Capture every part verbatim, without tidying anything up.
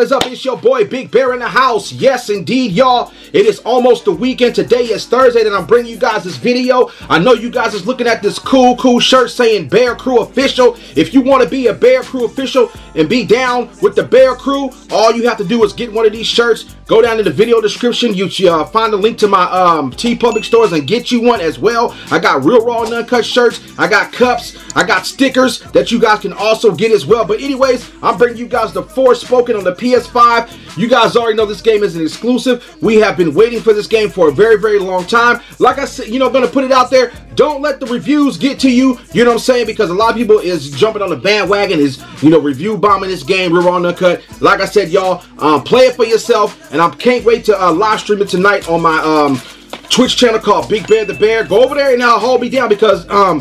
What's up? It's your boy Big Bear in the house. Yes, indeed, y'all. It is almost the weekend. Today is Thursday, and I'm bringing you guys this video. I know you guys is looking at this cool, cool shirt saying Bear Crew Official. If you want to be a Bear Crew Official and be down with the Bear Crew, all you have to do is get one of these shirts. Go down to the video description. You uh, find a link to my um, TeePublic stores and get you one as well. I got real raw and uncut shirts. I got cups. I got stickers that you guys can also get as well. But anyways, I'm bringing you guys the Forspoken on the P S five. You guys already know this game is an exclusive. We have been waiting for this game for a very, very long time. Like I said, you know, gonna put it out there. Don't let the reviews get to you. You know what I'm saying? Because a lot of people is jumping on the bandwagon, is, you know, review bombing this game, real raw and uncut. Like I said, y'all, um, play it for yourself. And I can't wait to uh, live stream it tonight on my um, Twitch channel called Big Bear the Bear. Go over there and I'll hold me down, because um,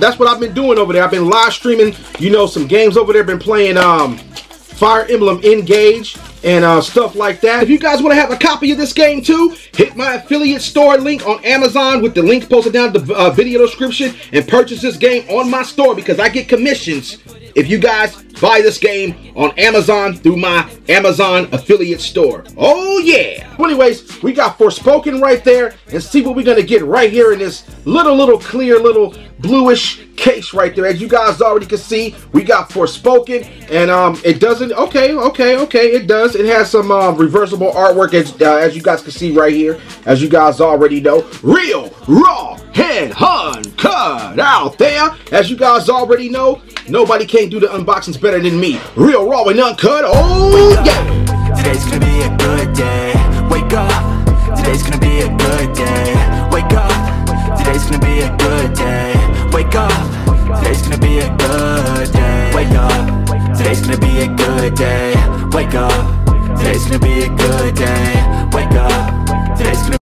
that's what I've been doing over there. I've been live streaming, you know, some games over there. Been playing um, Fire Emblem Engage and uh, stuff like that. If you guys want to have a copy of this game too, hit my affiliate store link on Amazon with the link posted down in the uh, video description and purchase this game on my store, because I get commissions if you guys buy this game on Amazon through my Amazon affiliate store. Oh yeah! Well, anyways, we got Forspoken right there, and see what we're gonna get right here in this little, little clear, little bluish case right there. As you guys already can see, we got Forspoken, and um, it doesn't, okay, okay, okay, it does. It has some um, reversible artwork, as, uh, as you guys can see right here, as you guys already know. Real, raw, head, hun, cut out there. As you guys already know, nobody can do the unboxings better than me. Real raw and uncut. Oh yeah. Today's gonna be a good day. Wake up. Today's gonna be a good day. Wake up. Today's gonna be a good day. Wake up. Today's gonna be a good day. Wake up. Today's gonna be a good day. Wake up. Today's gonna be a good day. Wake up. Today's gonna